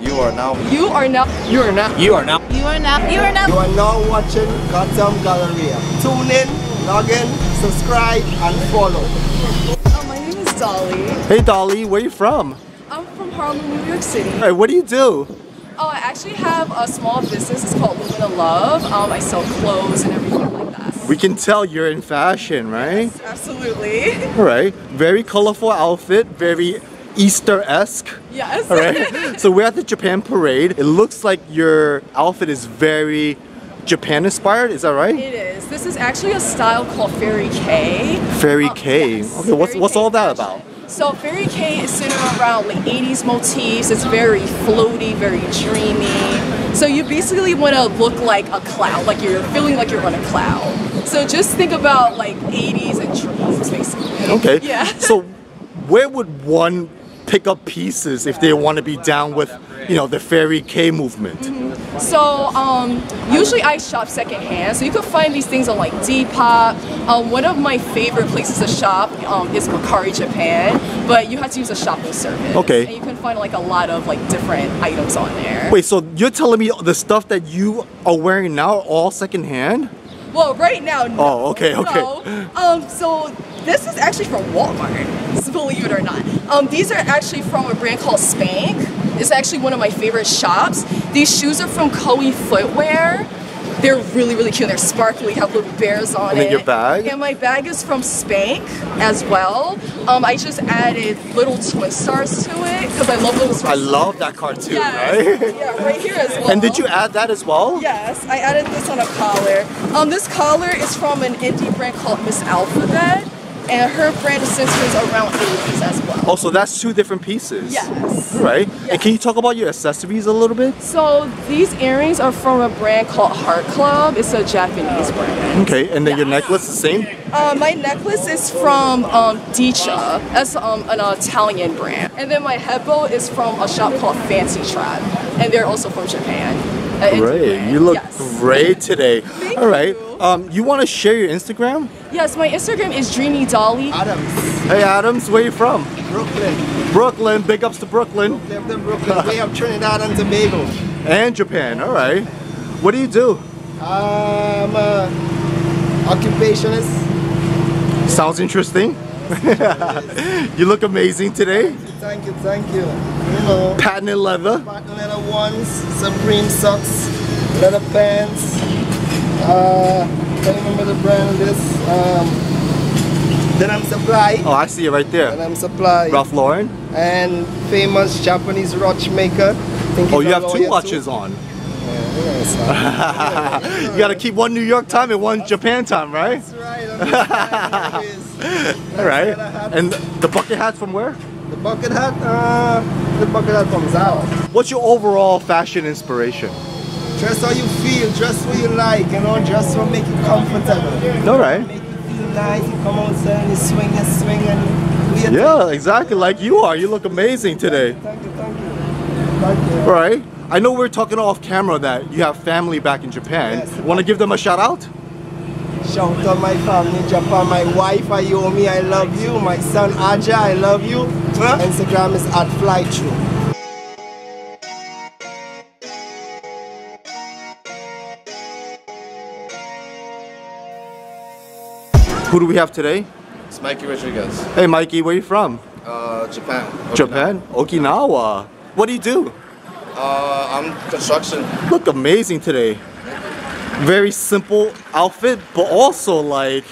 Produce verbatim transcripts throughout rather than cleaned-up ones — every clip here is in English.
You are now. You are now. You are now. You are now. You are now. You are now. You are now watching Gotham Galleria. Tune in, log in, subscribe, and follow. Oh, my name is Dolly. Hey, Dolly. Where are you from? I'm from Harlem, New York City. All right. What do you do? Oh, I actually have a small business. It's called Luna Love. Um, I sell clothes and everything like that. We can tell you're in fashion, right? Yes, absolutely. All right. Very colorful outfit. Very Easter-esque. Yes. All right. So we're at the Japan Parade. It looks like your outfit is very Japan-inspired. Is that right? It is. This is actually a style called Fairy K. Fairy um, K. Yes. Okay. What's Fairy what's K all that fashion. about? So Fairy K is centered around like eighties motifs. It's very floaty, very dreamy. So you basically want to look like a cloud, like you're feeling like you're on a cloud. So just think about like eighties and dreams, basically. Okay. Yeah. So where would one pick up pieces if they want to be down with, you know, the Fairy K movement? Mm-hmm. So um, usually I shop secondhand, so you can find these things on like Depop. Um, one of my favorite places to shop um, is Makari Japan, but you have to use a shopping service. Okay. And you can find like a lot of like different items on there. Wait, so you're telling me the stuff that you are wearing now are all secondhand? Well, right now, no. Oh, okay, okay. No. Um, so this is actually from Walmart, believe it or not. Um, these are actually from a brand called Spank. It's actually one of my favorite shops. These shoes are from Koei Footwear. They're really, really cute. They're sparkly, have little bears on and it. And your bag? And my bag is from Spank as well. Um, I just added little twin stars to it because I love little twin stars. I love that cartoon, yes. Right? Yeah, right here as well. And did you add that as well? Yes, I added this on a collar. Um, this collar is from an indie brand called Miss Alphabet. And her brand of accessories around eighties as well. Oh, so that's two different pieces. Yes. Right. Yes. And can you talk about your accessories a little bit? So these earrings are from a brand called Heart Club. It's a Japanese brand. Okay. And then yeah. Your necklace, the same? Uh, my necklace is from um, Dicha. That's um, an Italian brand. And then my headbow is from a shop called Fancy Trap. And they're also from Japan. Uh, great. You look yes. great today. Thank All right. You. Um, you want to share your Instagram? Yes, my Instagram is Dreamy Dolly. Adams. Hey Adams, where are you from? Brooklyn. Brooklyn, big ups to Brooklyn. Brooklyn, Brooklyn. We have Trinidad and Tobago. And Japan, alright. What do you do? I'm an occupationist. Sounds interesting. You look amazing today. Thank you, thank you. You know, patent leather. Patent leather ones, Supreme socks, leather pants. Uh, can't remember the brand of this. Um, Denim Supply. Oh, I see it right there. Denim Supply. Ralph Lauren. And famous Japanese watch maker. Oh, you have two watches too. on. Yeah, yes, yeah, yeah. You got to keep one New York time and one that's, Japan time, right? That's right. All right. And the bucket hat from where? The bucket hat. Uh, the bucket hat from Zao. What's your overall fashion inspiration? Dress how you feel, dress what you like, you know, dress what make you comfortable. All right. Make you feel nice, you come outside and you swing and swing and... Yeah, exactly, like you are. You look amazing today. Thank you, thank you. Thank you. All right. I know we were talking off camera that you have family back in Japan. Yes. Want to give them a shout out? Shout out my family in Japan, my wife Ayomi, I love you. My son Aja, I love you. Huh? Instagram is at FlyTru. Who do we have today? It's Mikey Rodriguez. Hey Mikey, where are you from? Uh, Japan. Okinawa. Japan? Okinawa. What do you do? Uh, I'm construction. Look amazing today. Very simple outfit, but also like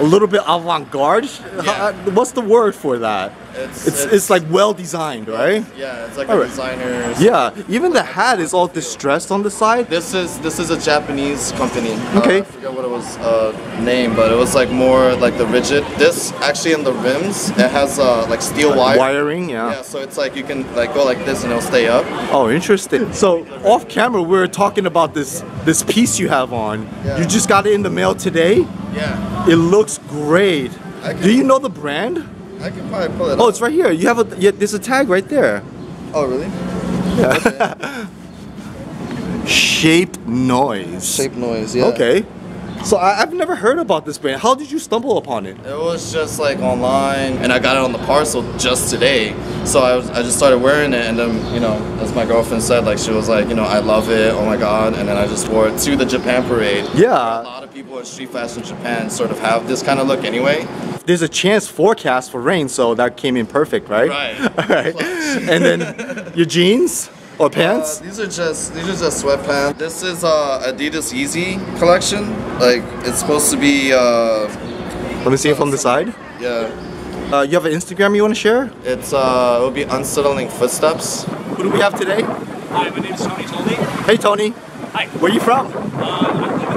a little bit avant-garde. Yeah. What's the word for that? It's, it's, it's, it's like well designed, right? Yeah, it's like all a right. designer's. Yeah, even the hat is all distressed on the side. This is this is a Japanese company. Okay. Uh, I forget what it was uh, named, but it was like more like the rigid. This actually in the rims, it has uh, like steel uh, wire. Wiring, yeah. Yeah, so it's like you can like go like this and it'll stay up. Oh, interesting. So off camera, we were talking about this this piece you have on. Yeah. You just got it in the mail today. Yeah. It looks great. Do you know the brand? I can probably pull it up. Oh, it's right here. You have a yeah, there's a tag right there. Oh, really? Yeah. Okay. Shape noise. Shape noise, yeah. Okay. So I, I've never heard about this brand. How did you stumble upon it? It was just like online, and I got it on the parcel just today. So I, was, I just started wearing it, and then, you know, as my girlfriend said, like, she was like, you know, I love it, oh my god. And then I just wore it to the Japan Parade. Yeah. A lot of people in street fashion Japan sort of have this kind of look anyway. There's a chance forecast for rain, so that came in perfect, right? Right. All right. And then your jeans? Or pants? Uh, these are just these are just sweatpants. This is uh, Adidas Yeezy collection. Like, it's supposed to be. Uh, Let me see uh, it from the side. Yeah. Uh, you have an Instagram you want to share? It's uh, it'll be Unsettling Footsteps. Who do we have today? Hi, my name is Tony. Tony. Hey, Tony. Hi. Where are you from? Uh, I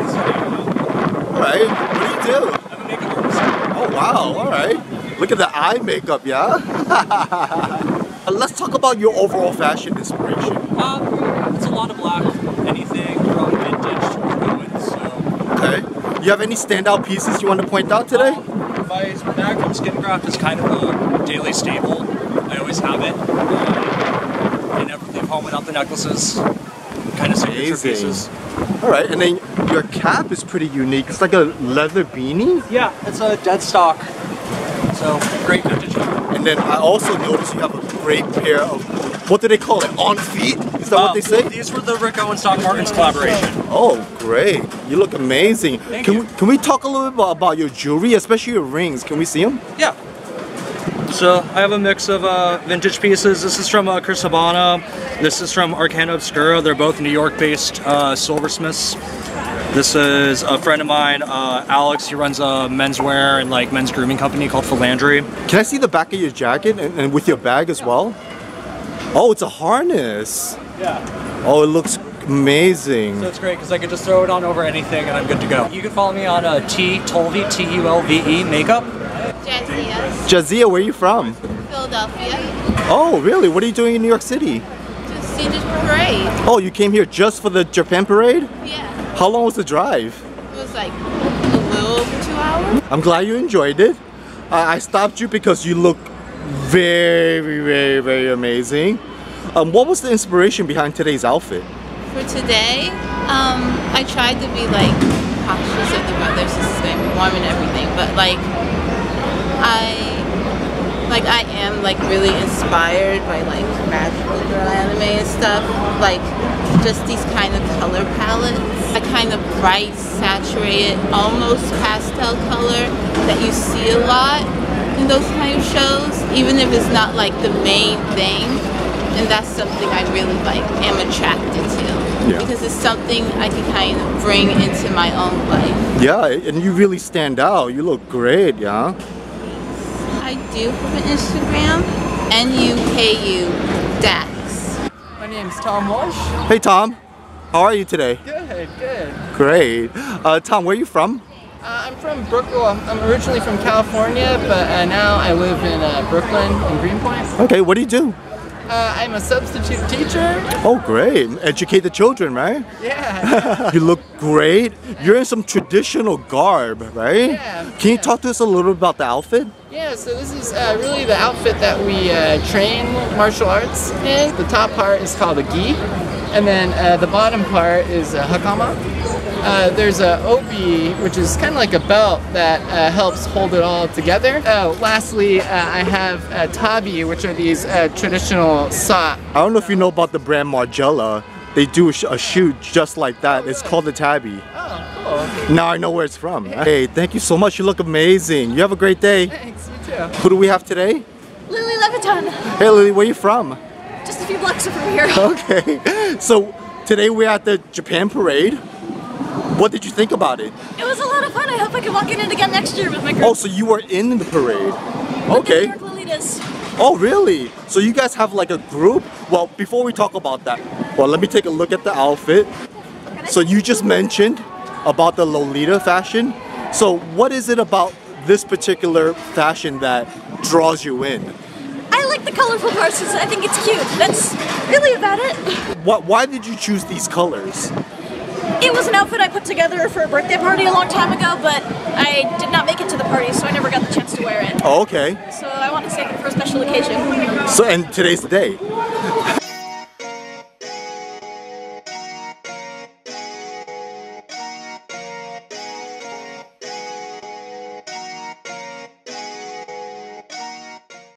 live in Seattle. All right. What do you do? I'm a makeup artist. Oh wow! All right. Look at the eye makeup, yeah. Let's talk about your overall fashion inspiration. Uh, it's a lot of black, anything from vintage to ruin, so... Okay. You have any standout pieces you want to point out today? Uh, my bag from Skin Graft is kind of a daily staple. I always have it. Uh, I never leave home without the necklaces. Kind of signature pieces. Alright, and then your cap is pretty unique. It's like a leather beanie? Yeah, it's a dead stock. So, great vintage. And then I also noticed you have a great pair of, what do they call it, on feet? Is that uh, what they say? These were the Rick Owens Doc Martens collaboration. Oh, great. You look amazing. Thank can you. We, can we talk a little bit about your jewelry, especially your rings? Can we see them? Yeah. So I have a mix of uh, vintage pieces. This is from uh, Chris Havana. This is from Arcano Obscura. They're both New York-based uh, silversmiths. This is a friend of mine, uh, Alex. He runs a menswear and like men's grooming company called Philandry. Can I see the back of your jacket and, and with your bag as well? Oh, it's a harness. Yeah. Oh, it looks amazing. So it's great because I can just throw it on over anything and I'm good to go. You can follow me on uh, T Tolve, T U L V E Makeup. Jazzia. Jazzia, where are you from? Philadelphia. Oh, really? What are you doing in New York City? Just see the parade. Oh, you came here just for the Japan Parade? Yeah. How long was the drive? It was like a little over two hours. I'm glad you enjoyed it. Uh, I stopped you because you look very, very, very amazing. Um, what was the inspiration behind today's outfit? For today, um, I tried to be like cautious of the weather since it's been warm and everything, but like I, like I am like really inspired by like magical girl anime and stuff. Like just these kind of color palettes. A kind of bright, saturated, almost pastel color that you see a lot in those kind of shows, even if it's not like the main thing. And that's something I really like, am attracted to. Yeah. Because it's something I can kind of bring into my own life. Yeah, and you really stand out. You look great, yeah? I do have an Instagram, N U K U Dax. My name's Tom Walsh. Hey, Tom. How are you today? Good, good. Great. Uh, Tom, where are you from? Uh, I'm from Brooklyn. I'm originally from California, but uh, now I live in uh, Brooklyn, in Greenpoint. Okay, what do you do? Uh, I'm a substitute teacher. Oh, great. Educate the children, right? Yeah. You look great. You're in some traditional garb, right? Yeah. Can you yeah. talk to us a little about the outfit? Yeah, so this is uh, really the outfit that we uh, train martial arts in. The top part is called a gi. And then uh, the bottom part is a hakama. Uh, there's a obi, which is kind of like a belt that uh, helps hold it all together. Oh, lastly, uh, I have uh, tabi, which are these uh, traditional sock. I don't know if you know about the brand Margiela. They do a shoe just like that. It's called the tabi. Oh, cool. Now I know where it's from. Yeah. Hey, thank you so much. You look amazing. You have a great day. Thanks, you too. Who do we have today? Lily Leviton. Hey, Lily, where are you from? Just a few blocks from here. Okay, so today we're at the Japan Parade. What did you think about it? It was a lot of fun. I hope I can walk in it again next year with my group. Oh, so you were in the parade. Okay. With the New York Lolitas. Oh, really? So you guys have like a group? Well, before we talk about that, well, let me take a look at the outfit. So you just mentioned about the Lolita fashion. So what is it about this particular fashion that draws you in? I like the colorful horses. I think it's cute. That's really about it. What? Why did you choose these colors? It was an outfit I put together for a birthday party a long time ago, but I did not make it to the party, so I never got the chance to wear it. Oh, okay. So I wanted to save it for a special occasion. So, and today's the day.